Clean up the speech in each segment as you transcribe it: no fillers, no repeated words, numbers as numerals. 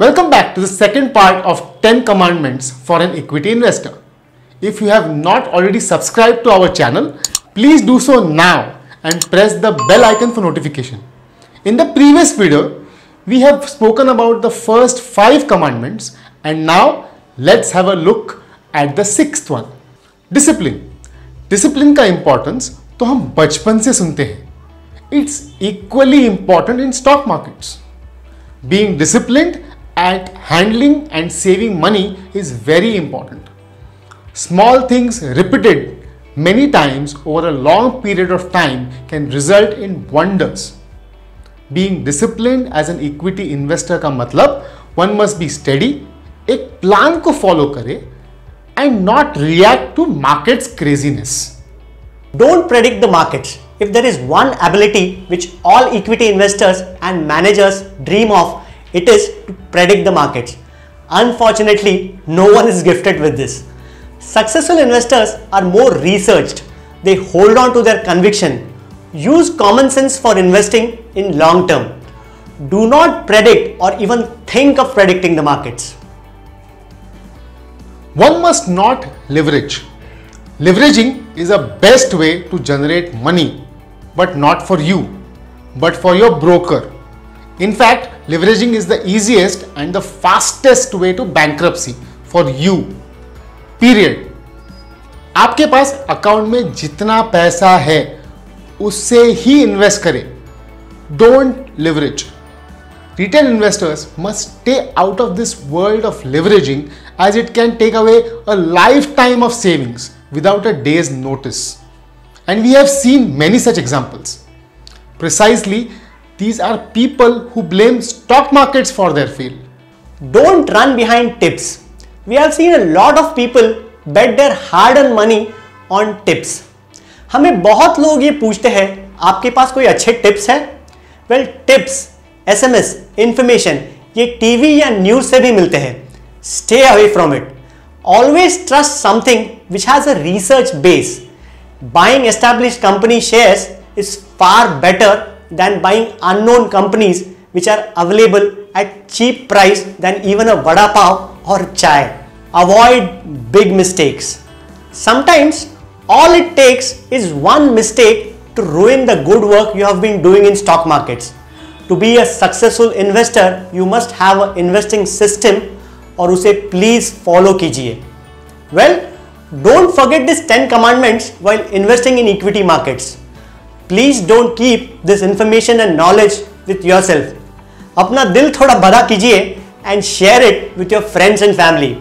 Welcome back to the second part of 10 commandments for an equity investor. If you have not already subscribed to our channel, please do so now and press the bell icon for notification. In the previous video, we have spoken about the first 5 commandments, and now let's have a look at the 6th one. Discipline. Discipline का importance तो हम बचपन से सुनते हैं. It's equally important in stock markets. Being disciplined at handling and saving money is very important. Small things repeated many times over a long period of time can result in wonders. Being disciplined as an equity investor का मतलब one must be steady, एक plan को follow करे and not react to market's craziness. Don't predict the markets. If there is one ability which all equity investors and managers dream of, it is to predict the markets. Unfortunately, no one is gifted with this. Successful investors are more researched. They hold on to their conviction. Use common sense for investing in long term. Do not predict or even think of predicting the markets. One must not leverage. Leveraging is a best way to generate money, but not for you, but for your broker. In fact, leveraging is the easiest and the fastest way to bankruptcy for you. Period. आपके पास account में जितना पैसा है उससे ही invest करें. Don't leverage. Retail investors must stay out of this world of leveraging as it can take away a lifetime of savings without a day's notice. And we have seen many such examples. Precisely, these are people who blame stock markets for their fail. Don't run behind tips. We have seen a lot of people bet their hard-earned money on tips. हमें बहुत लोग ये पूछते हैं, आपके पास कोई अच्छे tips हैं? Well, tips, SMS, information ये टीवी या न्यूज़ से भी मिलते हैं. Stay away from it. Always trust something which has a research base. Buying established company shares is far better than buying unknown companies which are available at cheap price than even a vada pav or chai. Avoid big mistakes. Sometimes all it takes is one mistake to ruin the good work you have been doing in stock markets. To be a successful investor, you must have an investing system और उसे please follow कीजिए. Well, don't forget these 10 commandments while investing in equity markets. Please don't keep this information and knowledge with yourself. अपना दिल थोड़ा बड़ा कीजिए and share it with your friends and family.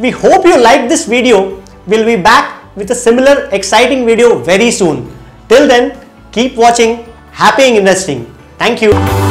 We hope you liked this video. We'll be back with a similar exciting video very soon. Till then, keep watching. Happy investing. Thank you.